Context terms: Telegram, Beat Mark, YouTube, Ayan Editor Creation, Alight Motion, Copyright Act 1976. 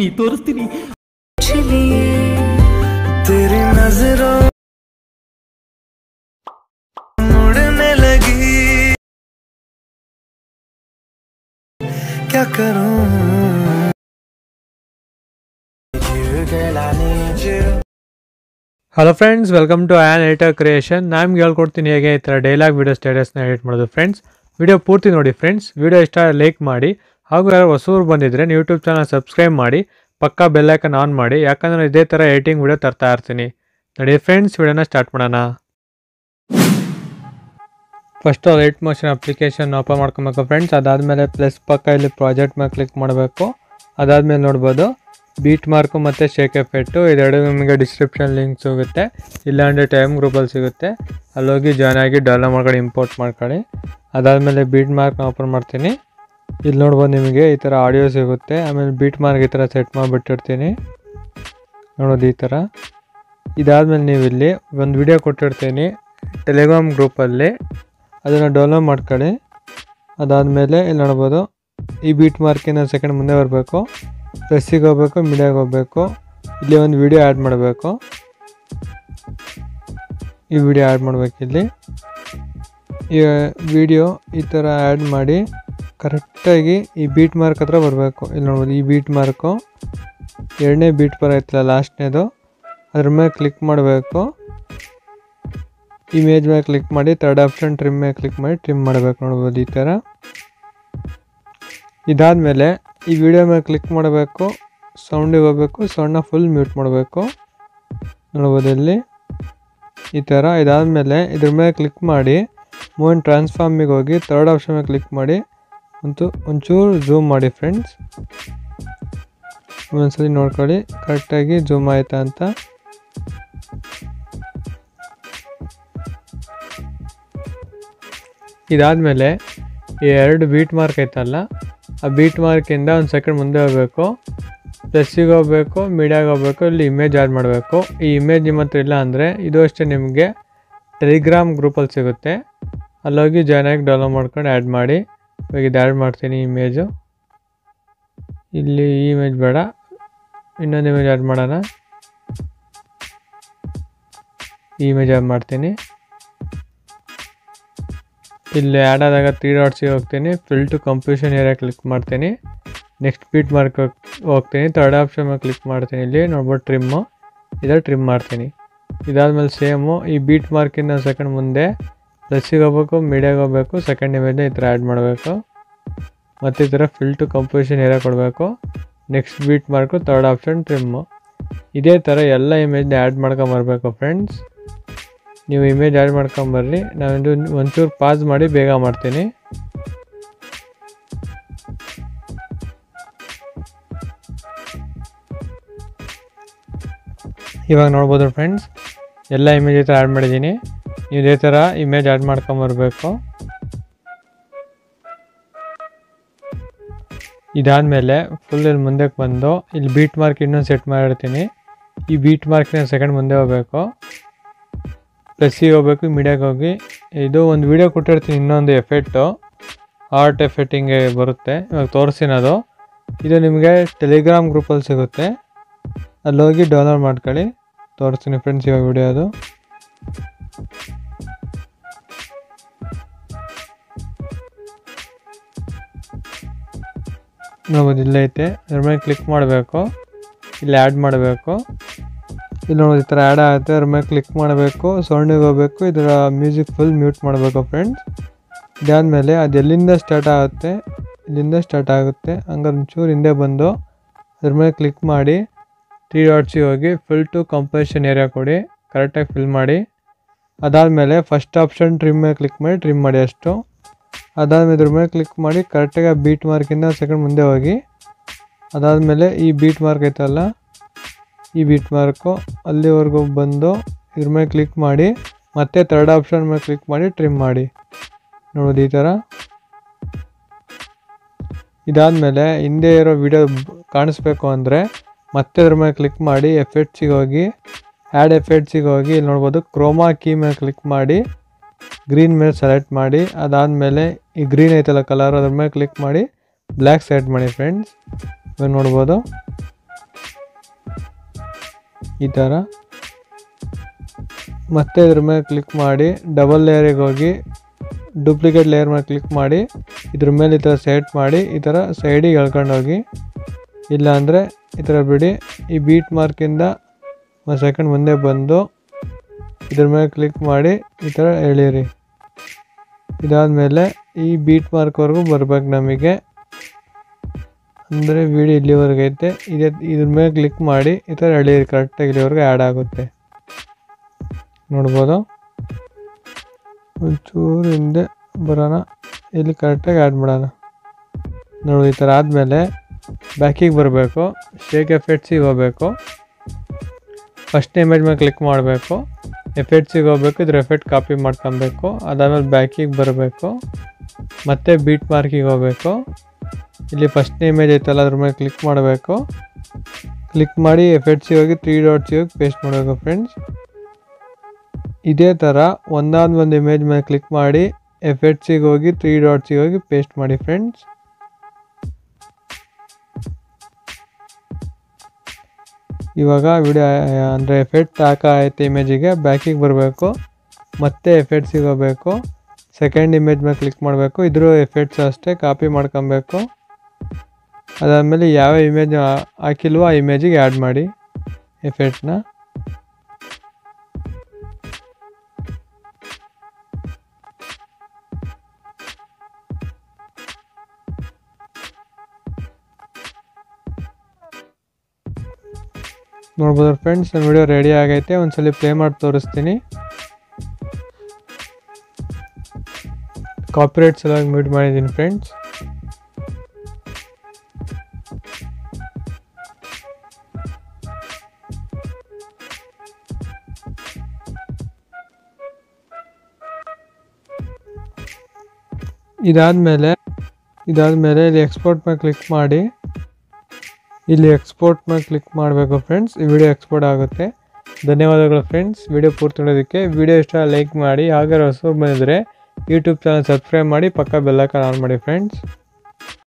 नहीं तोरस्ती नहीं। क्या करूं hello friends, welcome to Ayan editor creation. ನಾನು ಹೇಳಿ ಕೊಡ್ತೀನಿ ಹೇಗೆ ಈ ತರ ಡೈಲಾಗ್ ವಿಡಿಯೋ ಸ್ಟೇಟಸ್ ನ ಎಡಿಟ್ ಮಾಡೋದು ಫ್ರೆಂಡ್ಸ್। ವಿಡಿಯೋ ಪೂರ್ತಿ ನೋಡಿ ಫ್ರೆಂಡ್ಸ್, ವಿಡಿಯೋ ಇಷ್ಟ ಲೈಕ್ ಮಾಡಿ, ಹಾಗೂ ಯಾರಾದರೂ ಹೊಸಬರು ಬಂದಿದ್ರೆ YouTube ಚಾನೆಲ್ ಸಬ್ಸ್ಕ್ರೈಬ್ ಮಾಡಿ, ಪಕ್ಕಾ ಬೆಲ್ ಐಕಾನ್ ಆನ್ ಮಾಡಿ, ಯಾಕಂದ್ರೆ ಇದೇ ತರ ಎಡಿಟಿಂಗ್ ವಿಡಿಯೋ ತರ್ತಾ ಇರ್ತೀನಿ। ನೋಡಿ ಫ್ರೆಂಡ್ಸ್, ವಿಡಿಯೋನ ಸ್ಟಾರ್ಟ್ ಮಾಡೋಣ। First Alight motion application open ಮಾಡ್ಕೊಬೇಕು फ्रेंड्स। ಅದಾದಮೇಲೆ प्लस ಪಕ್ಕ ಇಲ್ಲಿ ಪ್ರಾಜೆಕ್ಟ್ ಮೇಲೆ ಕ್ಲಿಕ್ ಮಾಡಬೇಕು। ಅದಾದಮೇಲೆ ನೋಡಬಹುದು ಬೀಟ್ ಮಾರ್ಕ್ ಮತ್ತೆ ಶೇಕ್ ಎಫೆಕ್ಟ್ ಇದೆರಡು ನಿಮಗೆ ಡಿಸ್ಕ್ರಿಪ್ಷನ್ ಲಿಂಕ್ ಸಿಗುತ್ತೆ, ಇಲ್ಲ ಅಂದ್ರೆ ಟೈಮ್ ಗ್ರೂಪ್ ಅಲ್ಲಿ ಸಿಗುತ್ತೆ, ಅಲ್ಲಿ ಹೋಗಿ ಜಾಯಿನ್ ಆಗಿ ಡೌನ್ಲೋಡ್ ಮಾಡ್ಕೊಂಡು ಇಂಪೋರ್ಟ್ ಮಾಡ್ಕೊಳ್ಳಿ। ಅದಾದಮೇಲೆ ಬೀಟ್ ಮಾರ್ಕ್ ಓಪನ್ ಮಾಡ್ತೀನಿ। ಇಲ್ಲಿ ನೋಡಬಹುದು ನಿಮಗೆ ಈ ತರ ಆಡಿಯೋ ಸಿಗುತ್ತೆ। ಆಮೇಲೆ ಬೀಟ್ ಮಾರ್ಕ್ ಈ ತರ ಸೆಟ್ ಮಾಡಿಬಿಟ್ಟಿರ್ತೀನಿ ನೋಡೋದು ಈ ತರ। ಇದಾದಮೇಲೆ ನೀವು ಇಲ್ಲಿ ಒಂದು ವಿಡಿಯೋ ಕೊಟ್ಟಿರ್ತೀನಿ ಟೆಲಿಗ್ರಾಮ್ ಗ್ರೂಪ್ ಅಲ್ಲಿ, ಅದನ್ನು ಡೌನ್ಲೋಡ್ ಮಾಡ್ಕೊಳ್ಳಿ। ಅದಾದಮೇಲೆ ಇಲ್ಲಿ ನೋಡ್ಬೋದು ಈ ಬೀಟ್ ಮಾರ್ಕಿನ ಸೆಕೆಂಡ್ ಮುಂದೆ ಬರಬೇಕು, ಪ್ರೆಸ್ಸಿಗೆ ಹೋಗ್ಬೇಕು, ಮೀಡಿಯಾಗೆ ಹೋಗ್ಬೇಕು, ಇಲ್ಲಿ ಒಂದು ವಿಡಿಯೋ ಆ್ಯಡ್ ಮಾಡಬೇಕು। ಈ ವಿಡಿಯೋ ಆ್ಯಡ್ ಮಾಡಬೇಕಿಲ್ಲಿ, ಈ ವಿಡಿಯೋ ಈ ಥರ ಆ್ಯಡ್ ಮಾಡಿ ಕರೆಕ್ಟಾಗಿ ಈ ಬೀಟ್ ಮಾರ್ಕ್ ಹತ್ರ ಬರಬೇಕು। ಇಲ್ಲಿ ನೋಡ್ಬೋದು ಈ ಬೀಟ್ ಮಾರ್ಕು ಎರಡನೇ ಬೀಟ್ ಬರೈತಿಲ್ಲ ಲಾಸ್ಟ್ನೇದು, ಅದ್ರ ಮೇಲೆ ಕ್ಲಿಕ್ ಮಾಡಬೇಕು। इमेज में क्लिक ಮಾಡಿ थर्ड ऑप्शन ट्रिम में क्लिक ಮಾಡಿ ट्रिम ಮಾಡಬೇಕು ನೋಡಬಹುದು ಈ ತರ। ಇದಾದ ಮೇಲೆ ಈ ವಿಡಿಯೋ ಮೇಲೆ ಕ್ಲಿಕ್ ಮಾಡಬೇಕು, ಸೌಂಡ್ ಹೋಗಬೇಕು, ಸೌಂಡ್ ನ ಫುಲ್ ಮ್ಯೂಟ್ ಮಾಡಬೇಕು ನೋಡಬಹುದು ಇಲ್ಲಿ ಈ ತರ। ಇದಾದ ಮೇಲೆ ಇದರ ಮೇಲೆ ಕ್ಲಿಕ್ ಮಾಡಿ ಮೂನ್ ಟ್ರಾನ್ಸ್ಫಾರ್ಮ್ ಗೆ ಹೋಗಿ थर्ड ಆಪ್ಷನ್ ಮೇಲೆ ಕ್ಲಿಕ್ ಮಾಡಿ ಒಂಚೂರು ಜೂಮ್ ಮಾಡಿ ಫ್ರೆಂಡ್ಸ್, ಒಂದ್ಸಲಿ ನೋಡ್ಕೊಳ್ಳಿ ಕರೆಕ್ಟ್ ಆಗಿ ಜೂಮ್ ಆಯ್ತಾ ಅಂತ। ಇದಾದಮೇಲೆ ಈ ಎರಡು ಬೀಟ್ ಮಾರ್ಕ್ ಐತಲ್ಲ, ಆ ಬೀಟ್ ಮಾರ್ಕಿಂದ ಒಂದು ಸೆಕೆಂಡ್ ಮುಂದೆ ಹೋಗಬೇಕು, ಪ್ಲಸ್ಸಿಗೆ ಹೋಗಬೇಕು, ಮೀಡಿಯಾಗೆ ಹೋಗಬೇಕು, ಇಲ್ಲಿ ಇಮೇಜ್ ಆ್ಯಡ್ ಮಾಡಬೇಕು। ಈ ಇಮೇಜ್ ನಿಮ್ಮ ಹತ್ರ ಇಲ್ಲ ಅಂದರೆ ಇದು ಅಷ್ಟೇ ನಿಮಗೆ ಟೆಲಿಗ್ರಾಮ್ ಗ್ರೂಪಲ್ಲಿ ಸಿಗುತ್ತೆ, ಅಲ್ಲೋಗಿ ಜಾಯ್ನ್ ಆಗಿ ಡೌನ್ಲೋಡ್ ಮಾಡ್ಕೊಂಡು ಆ್ಯಡ್ ಮಾಡಿ। ಇವಾಗ ಇದು ಆ್ಯಡ್ ಮಾಡ್ತೀನಿ ಇಮೇಜು, ಇಲ್ಲಿ ಈ ಇಮೇಜ್ ಬೇಡ, ಇನ್ನೊಂದು ಇಮೇಜ್ ಆ್ಯಡ್ ಮಾಡೋಣ, ಈ ಇಮೇಜ್ ಆ್ಯಡ್ ಮಾಡ್ತೀನಿ। ಇಲ್ಲಿ ಆ್ಯಡ್ ಆದಾಗ ತ್ರೀ ಡಾಟ್ಸಿಗೆ ಹೋಗ್ತೀನಿ, fill to composition area click ಮಾಡ್ತೀನಿ, ನೆಕ್ಸ್ಟ್ ಬೀಟ್ ಮಾರ್ಕ್ ಹೋಗ್ತೀನಿ, ಥರ್ಡ್ ಆಪ್ಷನ್ ಮೇಲೆ ಕ್ಲಿಕ್ ಮಾಡ್ತೀನಿ, ಇಲ್ಲಿ ನೋಡ್ಬೋದು ಟ್ರಿಮ್ಮು ಇದರ ಟ್ರಿಮ್ ಮಾಡ್ತೀನಿ। ಇದಾದಮೇಲೆ ಸೇಮು ಈ ಬೀಟ್ ಮಾರ್ಕಿಂದ ಸೆಕೆಂಡ್ ಮುಂದೆ ಪ್ಲಸ್ಸಿಗೆ ಹೋಗ್ಬೇಕು, ಮೀಡಿಯಾಗೆ ಹೋಗ್ಬೇಕು, ಸೆಕೆಂಡ್ ಇಮೇಜ್ನ ಈ ಥರ ಆ್ಯಡ್ ಮಾಡಬೇಕು, ಮತ್ತು ಈ ಥರ ಫಿಲ್ ಟು ಕಂಪ್ಯೂಷನ್ ಏರಿಯಾ ಕೊಡಬೇಕು, next beat mark, third option trim. ಇದೇ ಥರ ಎಲ್ಲ ಇಮೇಜ್ನ ಆ್ಯಡ್ ಮಾಡ್ಕೊಂಬರ್ಬೇಕು ಫ್ರೆಂಡ್ಸ್। ನೀವು ಇಮೇಜ್ ಆ್ಯಡ್ ಮಾಡ್ಕೊಂಬರ್ರಿ, ನಾನಿದು ಒಂಚೂರು ಪಾಸ್ ಮಾಡಿ ಬೇಗ ಮಾಡ್ತೀನಿ। ಇವಾಗ ನೋಡ್ಬೋದು ಫ್ರೆಂಡ್ಸ್, ಎಲ್ಲ ಇಮೇಜ್ ಈ ಥರ ಆ್ಯಡ್ ಮಾಡಿದ್ದೀನಿ, ನೀವು ಇದೇ ಥರ ಇಮೇಜ್ ಆ್ಯಡ್ ಮಾಡ್ಕೊಂಬರ್ಬೇಕು। ಇದಾದಮೇಲೆ ಫುಲ್ ಇಲ್ಲಿ ಮುಂದಕ್ಕೆ ಬಂದು ಇಲ್ಲಿ ಬೀಟ್ ಮಾರ್ಕ್ ಇನ್ನೊಂದು ಸೆಟ್ ಮಾಡಿರ್ತೀನಿ, ಈ ಬೀಟ್ ಮಾರ್ಕ್ನ ಸೆಕೆಂಡ್ ಮುಂದೆ ಹೋಗಬೇಕು, ಪ್ಲಸ್ಸಿಗೆ ಹೋಗ್ಬೇಕು, ಮೀಡಿಯಾಗೆ ಹೋಗಿ ಇದು ಒಂದು ವೀಡಿಯೋ ಕೊಟ್ಟಿರ್ತೀನಿ, ಇನ್ನೊಂದು ಎಫೆಕ್ಟು ಆರ್ಟ್ ಎಫೆಕ್ಟ್ ಹಿಂಗೆ ಬರುತ್ತೆ, ಇವಾಗ ತೋರಿಸಿನದು ಇದು ನಿಮಗೆ ಟೆಲಿಗ್ರಾಮ್ ಗ್ರೂಪಲ್ಲಿ ಸಿಗುತ್ತೆ, ಅಲ್ಲಿ ಹೋಗಿ ಡೌನ್ಲೋಡ್ ಮಾಡ್ಕೊಳ್ಳಿ, ತೋರಿಸ್ತೀನಿ ಫ್ರೆಂಡ್ಸ್ ಇವಾಗ ವಿಡಿಯೋ ಅದು। ನೋಡ್ಬೋದು ಇಲ್ಲೈತೆ, ಅದ್ರ ಮೇಲೆ ಕ್ಲಿಕ್ ಮಾಡಬೇಕು, ಇಲ್ಲಿ ಆ್ಯಡ್ ಮಾಡಬೇಕು, ಇಲ್ಲಿ ನೋಡೋದು ಈ ಥರ ಆ್ಯಡ್ ಆಗುತ್ತೆ, ಅದ್ರ ಮೇಲೆ ಕ್ಲಿಕ್ ಮಾಡಬೇಕು, ಸೌಂಡಿಗೆ ಹೋಗಬೇಕು, ಇದರ ಮ್ಯೂಸಿಕ್ ಫುಲ್ ಮ್ಯೂಟ್ ಮಾಡಬೇಕು ಫ್ರೆಂಡ್ಸ್। ಇದಾದಮೇಲೆ ಅದು ಎಲ್ಲಿಂದ ಸ್ಟಾರ್ಟ್ ಆಗುತ್ತೆ, ಇಲ್ಲಿಂದ ಸ್ಟಾರ್ಟ್ ಆಗುತ್ತೆ, ಹಂಗಾರೆ ಒಂಚೂರು ಹಿಂದೆ ಬಂದು ಅದ್ರ ಮೇಲೆ ಕ್ಲಿಕ್ ಮಾಡಿ ತ್ರೀ ಡಾಟ್ಸಿಗೆ ಹೋಗಿ ಫಿಲ್ ಟು ಕಂಪ್ಯೂಷನ್ ಏರಿಯಾ ಕೊಡಿ, ಕರೆಕ್ಟಾಗಿ ಫಿಲ್ ಮಾಡಿ। ಅದಾದಮೇಲೆ ಫಸ್ಟ್ ಆಪ್ಷನ್ ಟ್ರಿಮ್ ಮೇಲೆ ಕ್ಲಿಕ್ ಮಾಡಿ ಟ್ರಿಮ್ ಮಾಡಿ ಅಷ್ಟು। ಅದಾದಮೇಲೆ ಇದ್ರ ಮೇಲೆ ಕ್ಲಿಕ್ ಮಾಡಿ ಕರೆಕ್ಟಾಗಿ ಬೀಟ್ ಮಾರ್ಕಿಂದ ಸೆಕೆಂಡ್ ಮುಂದೆ ಹೋಗಿ, ಅದಾದಮೇಲೆ ಈ ಬೀಟ್ ಮಾರ್ಕ್ ಐತಲ್ಲ ಈ ಬೀಟ್ ಮಾರ್ಕು ಅಲ್ಲಿವರೆಗೂ ಬಂದು ಇದ್ರ ಮೇಲೆ ಕ್ಲಿಕ್ ಮಾಡಿ ಮತ್ತೆ ಥರ್ಡ್ ಆಪ್ಷನ್ ಮೇಲೆ ಕ್ಲಿಕ್ ಮಾಡಿ ಟ್ರಿಮ್ ಮಾಡಿ ನೋಡೋದು ಈ ಥರ। ಇದಾದಮೇಲೆ ಹಿಂದೆ ಇರೋ ವಿಡಿಯೋ ಕಾಣಿಸ್ಬೇಕು ಅಂದರೆ ಮತ್ತೆ ಇದ್ರ ಮೇಲೆ ಕ್ಲಿಕ್ ಮಾಡಿ ಎಫೆಕ್ಟ್ಸಿಗೆ ಹೋಗಿ ಆ್ಯಡ್ ಎಫೆಕ್ಟ್ಸಿಗೆ ಹೋಗಿ ಇಲ್ಲಿ ನೋಡ್ಬೋದು ಕ್ರೋಮಾ ಕೀ ಮೇಲೆ ಕ್ಲಿಕ್ ಮಾಡಿ ಗ್ರೀನ್ ಮೇಲೆ ಸೆಲೆಕ್ಟ್ ಮಾಡಿ, ಅದಾದಮೇಲೆ ಈ ಗ್ರೀನ್ ಐತಲ್ಲ ಕಲರ್ ಅದ್ರ ಮೇಲೆ ಕ್ಲಿಕ್ ಮಾಡಿ ಬ್ಲ್ಯಾಕ್ ಸೆಲೆಕ್ಟ್ ಮಾಡಿ ಫ್ರೆಂಡ್ಸ್, ಇವಾಗ ನೋಡ್ಬೋದು ಈ ತರ. ಮತ್ತೆ ಇದರ ಮೇಲೆ ಕ್ಲಿಕ್ ಮಾಡಿ ಡಬಲ್ ಲೇಯರ್ ಗೆ ಹೋಗಿ डुप्लिकेट लेयर में क्लिक माड़ी इधर मेल सेट माड़ी सैड हेल्कंड होगी इल्ला अंद्रे इतर बिडी ई बीट मार्क सेकंड मुंदे बंदो इधर मेल क्लिक माड़ी इतर एळिरी इदाद मेले ई बीट मार्क वरेगू बरबेकु नमगे अंद्रे वीडियो इल्लिवरेगू ऐते इधर मेल क्लिक माड़ी इतर एळिरी करेक्ट आगि इल्लिवरेगू ऐड आगुत्ते नोडबहुदु चूर हिंदे बरोण इल्ली करेक्टागि आड माडोण नोडि ई तर आदमेले बैकिगे बरबेकु शेक एफेक्ट्स गे होगबेकु फस्ट इमेज मेले क्लिक माडबेकु एफेक्ट्स गे होगबेकु इदर एफेक्ट कापी माड्कोंबेकु अदादमेले बैकिगे बरबेकु मत्ते बीट मार्क गे होगबेकु इल्ली फस्ट इमेज ऐतल्ल अदर मेले क्लिक माडबेकु क्लिक माडि एफेक्ट्स गे होगि 3 डॉट्स गे पेस्ट माडबेकु फ्रेंड्स इदे तर ಒಂದಾದ इमेज मेले क्लिक माड़ी एफेक्ट्स गे होगी 3 डॉट्स गे होगी पेस्ट माड़ी फ्रेंड्स. इवाग वीडियो अंद्रे एफेक्ट हाकायते इमेज गे बैक गे बरबेकु मत्ते एफेक्ट्स गे होगबेकु सेकेंड इमेज मेले क्लिक माडबेकु इदर एफेक्ट्स अष्टे कापी माड्कोंबेकु अदादमेले याव इमेज हाकिल्वो आ इमेज गे आड माड़ी एफेक्ट न नोड़बोदु फ्रेंड्स. वीडियो रेडी आगैते ओंद्सली प्ले माडि तोरिस्तीनि. कॉपीराइट सलुवागि म्यूट माडिदीनि फ्रेंड्स. इदाद मेले एक्सपोर्ट मेले क्लिक माडि ಇಲ್ಲಿ ಎಕ್ಸ್ಪೋರ್ಟ್ ಮೇಲೆ ಕ್ಲಿಕ್ ಮಾಡಬೇಕು ಫ್ರೆಂಡ್ಸ್. ಈ ವಿಡಿಯೋ ಎಕ್ಸ್ಪೋರ್ಟ್ ಆಗುತ್ತೆ. ಧನ್ಯವಾದಗಳು ಫ್ರೆಂಡ್ಸ್. ವಿಡಿಯೋ ಪೂರ್ತಿ ನೋಡೋದಕ್ಕೆ. ವಿಡಿಯೋ ಇಷ್ಟ ಲೈಕ್ ಮಾಡಿ. ಹಾಗೆ ಹೊಸಬರು ಬಂದಿದ್ದರೆ YouTube ಚಾನೆಲ್ ಸಬ್ಸ್ಕ್ರೈಬ್ ಮಾಡಿ. ಪಕ್ಕ ಬೆಲ್ ಐಕಾನ್ ಆನ್ ಮಾಡಿ ಫ್ರೆಂಡ್ಸ್.